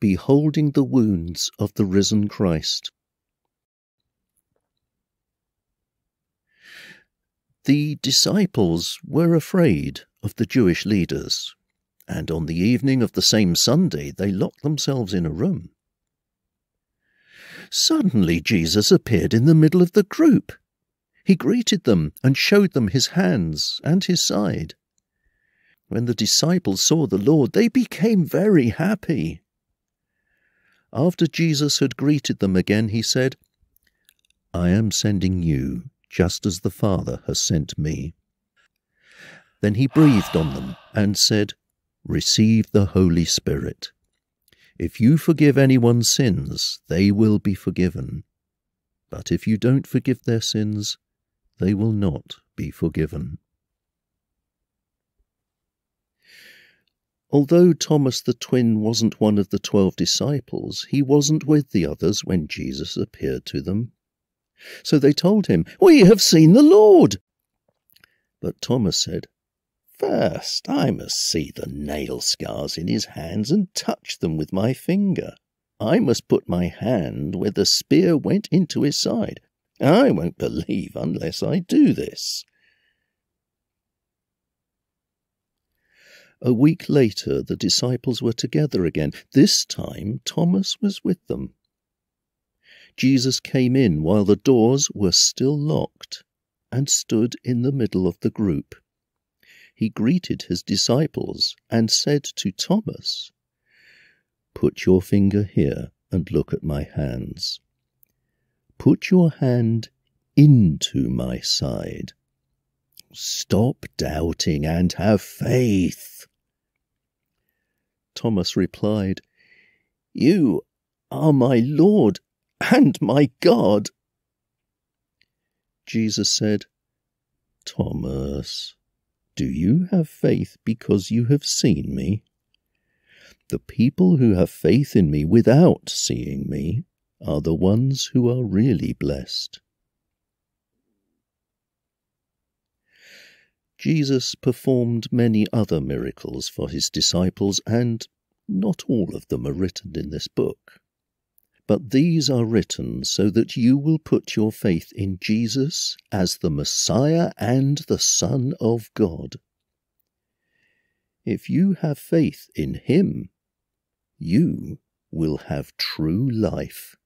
beholding the wounds of the risen Christ. The disciples were afraid of the Jewish leaders, and on the evening of the same Sunday they locked themselves in a room. Suddenly Jesus appeared in the middle of the group. He greeted them and showed them his hands and his side. When the disciples saw the Lord, they became very happy. After Jesus had greeted them again, he said, "I am sending you just as the Father has sent me." Then he breathed on them and said, "Receive the Holy Spirit. If you forgive anyone's sins, they will be forgiven. But if you don't forgive their sins, they will not be forgiven." Although Thomas the twin wasn't one of the 12 disciples, he wasn't with the others when Jesus appeared to them. So they told him, "We have seen the Lord." But Thomas said, "First I must see the nail scars in his hands and touch them with my finger. I must put my hand where the spear went into his side. I won't believe unless I do this." A week later, the disciples were together again. This time, Thomas was with them. Jesus came in while the doors were still locked and stood in the middle of the group. He greeted his disciples and said to Thomas, "Put your finger here and look at my hands. Put your hand into my side. Stop doubting and have faith." Thomas replied, "You are my Lord and my God." Jesus said, "Thomas, do you have faith because you have seen me? The people who have faith in me without seeing me are the ones who are really blessed." Jesus performed many other miracles for his disciples, and not all of them are written in this book. But these are written so that you will put your faith in Jesus as the Messiah and the Son of God. If you have faith in him, you will have true life.